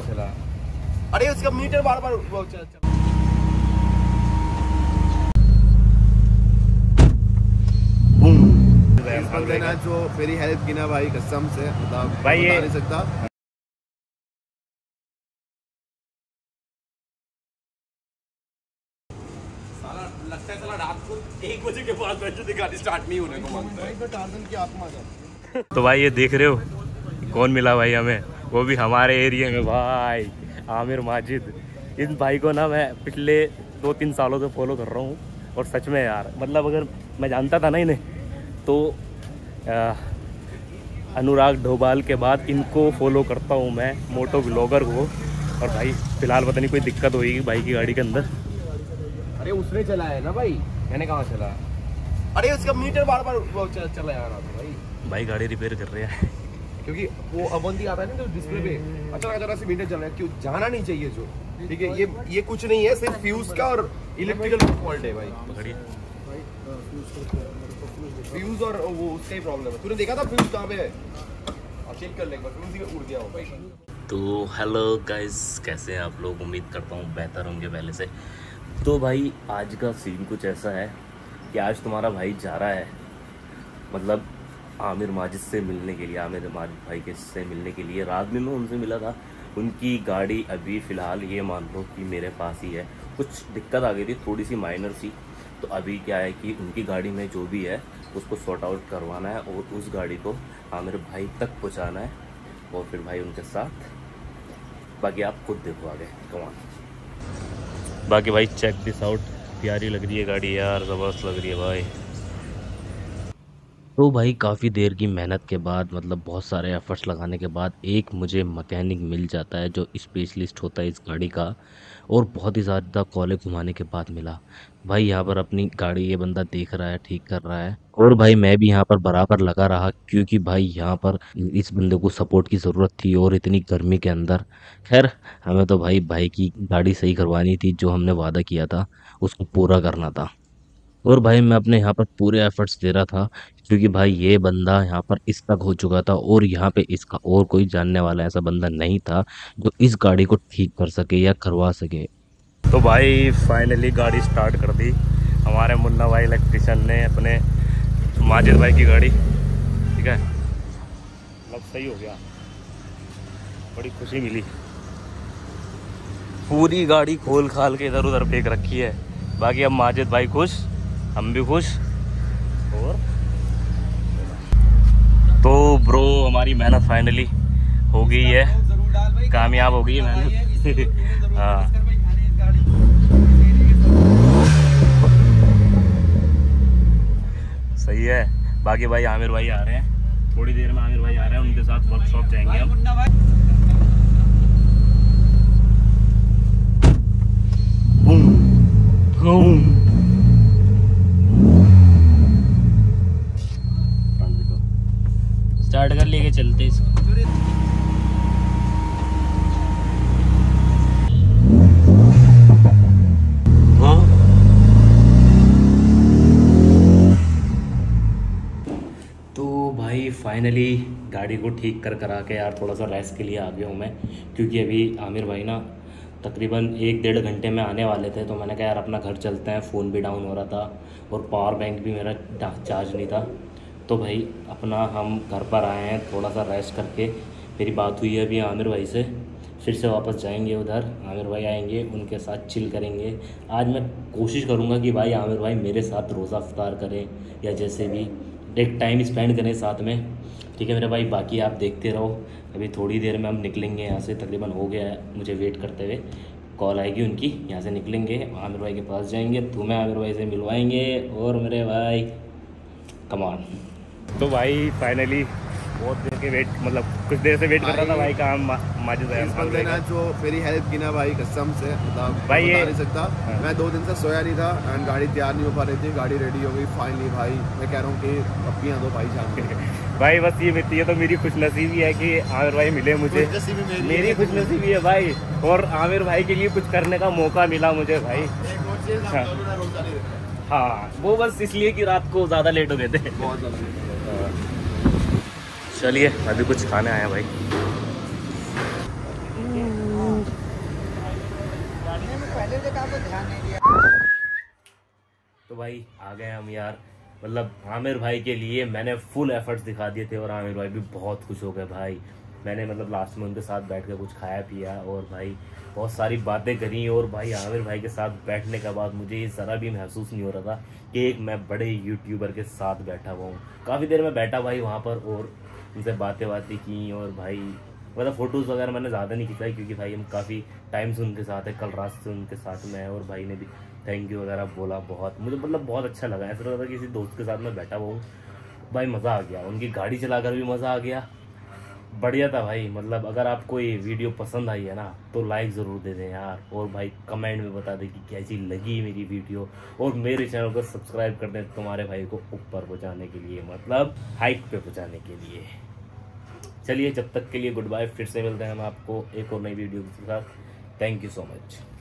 कहाँ चला? अरे उसका मीटर बार बार इस बंदे ने जो मेरी हेल्प की ना भाई, कसम से भाई बता नहीं सकता। लगता है साला रात को 1 बजे के बाद बैटरी गाड़ी स्टार्ट नहीं होने को मानता है। टार्जन की आत्मा जाती है। तो भाई ये देख रहे हो कौन मिला भाई हमें, वो भी हमारे एरिया में भाई आमिर माजिद। इस भाई को ना मैं पिछले 2-3 सालों से फॉलो कर रहा हूँ और सच में यार मतलब अगर मैं जानता था ना इन्हें तो अनुराग ढोबाल के बाद इनको फॉलो करता हूँ मैं, मोटो ब्लॉगर को। और भाई फिलहाल पता नहीं कोई दिक्कत होगी भाई की गाड़ी के अंदर। अरे उसने चलाया है ना भाई, मैंने कहाँ चलाया? अरे उसका मीटर बार बार चलाया रहा था भाई। गाड़ी रिपेयर कर रहे हैं क्योंकि वो अबंदी आता है ना तो डिस्प्ले पे अचानक से मीटर चल रहा है, क्यों जाना नहीं चाहिए जो, ठीक है। ये कुछ नहीं है, सिर्फ फ्यूज का और इलेक्ट्रिकल फॉल्ट है भाई। फ्यूज और वो उसका ही प्रॉब्लम है। तूने देखा था फ्यूज कहाँ पे है? चेक कर लेगा, फ्यूज ही उड़ गया हो भाई। तो हेलो गाइस, कैसे हैं आप लोग? उम्मीद करता हूँ बेहतर होंगे पहले से। तो भाई आज का सीन कुछ ऐसा है कि आज तुम्हारा भाई जा रहा है मतलब आमिर माजिद से मिलने के लिए, आमिर माजिद भाई के से मिलने के लिए। रात में मैं उनसे मिला था, उनकी गाड़ी अभी फ़िलहाल ये मान लो कि मेरे पास ही है। कुछ दिक्कत आ गई थी थोड़ी सी माइनर सी, तो अभी क्या है कि उनकी गाड़ी में जो भी है उसको सॉर्ट आउट करवाना है और उस गाड़ी को आमिर भाई तक पहुँचाना है और फिर भाई उनके साथ। बाकी आप खुद देखो आगे कमान। बाकी भाई चेक दिस आउट, प्यारी लग रही है गाड़ी यार, ज़बरदस्त लग रही है भाई। तो भाई काफ़ी देर की मेहनत के बाद मतलब बहुत सारे एफर्ट्स लगाने के बाद एक मुझे मैकेनिक मिल जाता है जो स्पेशलिस्ट होता है इस गाड़ी का, और बहुत ही ज़्यादा कॉले घुमाने के बाद मिला भाई। यहाँ पर अपनी गाड़ी ये बंदा देख रहा है, ठीक कर रहा है, और भाई मैं भी यहाँ पर बराबर लगा रहा क्योंकि भाई यहाँ पर इस बंदे को सपोर्ट की ज़रूरत थी और इतनी गर्मी के अंदर। खैर हमें तो भाई भाई की गाड़ी सही करवानी थी, जो हमने वादा किया था उसको पूरा करना था। और भाई मैं अपने यहाँ पर पूरे एफर्ट्स दे रहा था क्योंकि भाई ये बंदा यहाँ पर इस तक हो चुका था और यहाँ पे इसका और कोई जानने वाला ऐसा बंदा नहीं था जो इस गाड़ी को ठीक कर सके या करवा सके। तो भाई फाइनली गाड़ी स्टार्ट कर दी हमारे मुन्ना भाई इलेक्ट्रिशियन ने अपने माजिद भाई की गाड़ी, ठीक है। मतलब सही हो गया, बड़ी खुशी मिली। पूरी गाड़ी खोल खाल के इधर उधर फेंक रखी है। बाकी अब माजिद भाई खुश, हम भी खुश। और तो ब्रो हमारी मेहनत फाइनली हो गई है, कामयाब हो गई है मेहनत। हाँ सही है। बाकी भाई आमिर भाई आ रहे हैं, थोड़ी देर में आमिर भाई आ रहे हैं, उनके साथ वर्कशॉप जाएंगे हम। स्टार्ट कर लेके चलते इसको। हाँ तो भाई फाइनली गाड़ी को ठीक करा के यार थोड़ा सा रेस्ट के लिए आ गया हूँ मैं, क्योंकि अभी आमिर भाई ना तकरीबन 1-1.5 घंटे में आने वाले थे। तो मैंने कहा यार अपना घर चलते हैं, फ़ोन भी डाउन हो रहा था और पावर बैंक भी मेरा चार्ज नहीं था। तो भाई अपना हम घर पर आए हैं, थोड़ा सा रेस्ट करके। मेरी बात हुई है अभी आमिर भाई से, फिर से वापस जाएंगे उधर, आमिर भाई आएंगे उनके साथ चिल करेंगे। आज मैं कोशिश करूँगा कि भाई आमिर भाई मेरे साथ रोज़ा इफ्तार करें या जैसे भी एक टाइम स्पेंड करें साथ में, ठीक है मेरे भाई। बाकी आप देखते रहो, अभी थोड़ी देर में हम निकलेंगे यहाँ से, तकरीबन हो गया है मुझे वेट करते हुए। कॉल आएगी उनकी, यहाँ से निकलेंगे आमिर भाई के पास जाएंगे, तुम्हें आमिर भाई से मिलवाएंगे और मेरे भाई कमाल। तो भाई फाइनली बहुत देर के वेट मतलब कुछ देर से वेट कर रहा था भाई का माजिद भाई ना जो मेरी हेल्प की ना भाई, कसम से भाई ये नहीं सकता। मैं 2 दिन से सोया नहीं था एंड गाड़ी तैयार नहीं हो पा रही थी, गाड़ी रेडी हो गई फाइनली भाई। मैं कह रहा हूँ कि अब यहाँ दो भाई जान के भाई, बस ये मिलती है तो मेरी खुशनसीबी है कि आमिर भाई मिले मुझे, मेरी खुशनसीबी है भाई। और आमिर भाई के लिए कुछ करने का मौका मिला मुझे भाई। हाँ वो बस इसलिए कि रात को ज़्यादा लेट हो गए थे। चलिए अभी कुछ खाने आए हैं भाई। ध्यान नहीं दिया। तो भाई आ गए हम यार, मतलब आमिर भाई के लिए मैंने फुल एफर्ट्स दिखा दिए थे और आमिर भाई भी बहुत खुश हो गए भाई। मैंने मतलब लास्ट में उनके साथ बैठ कर कुछ खाया पिया और भाई बहुत सारी बातें करी और भाई आमिर भाई के साथ बैठने के बाद मुझे ये ज़रा भी महसूस नहीं हो रहा था कि एक मैं बड़े यूट्यूबर के साथ बैठा हुआ हूँ। काफ़ी देर में बैठा भाई वहाँ पर और उनसे बातें की और भाई मतलब फ़ोटोज़ वगैरह मैंने ज़्यादा नहीं खिंचाई क्योंकि भाई हम काफ़ी टाइम से उनके साथ है, कल रात से उनके साथ में है और भाई ने भी थैंक यू वगैरह बोला। बहुत मुझे मतलब बहुत अच्छा लगा, ऐसा लग रहा था किसी दोस्त के साथ मैं बैठा हुआ हूँ भाई। मज़ा आ गया, उनकी गाड़ी चला कर भी मज़ा आ गया, बढ़िया था भाई। मतलब अगर आपको ये वीडियो पसंद आई है ना तो लाइक ज़रूर दे दें यार और भाई कमेंट में बता दें कि कैसी लगी मेरी वीडियो और मेरे चैनल को सब्सक्राइब कर दें तुम्हारे भाई को ऊपर पहुँचाने के लिए, मतलब हाइक पे पहुँचाने के लिए। चलिए जब तक के लिए गुड बाय, फिर से मिलते हैं हम आपको एक और नई वीडियो के साथ। Thank you so much.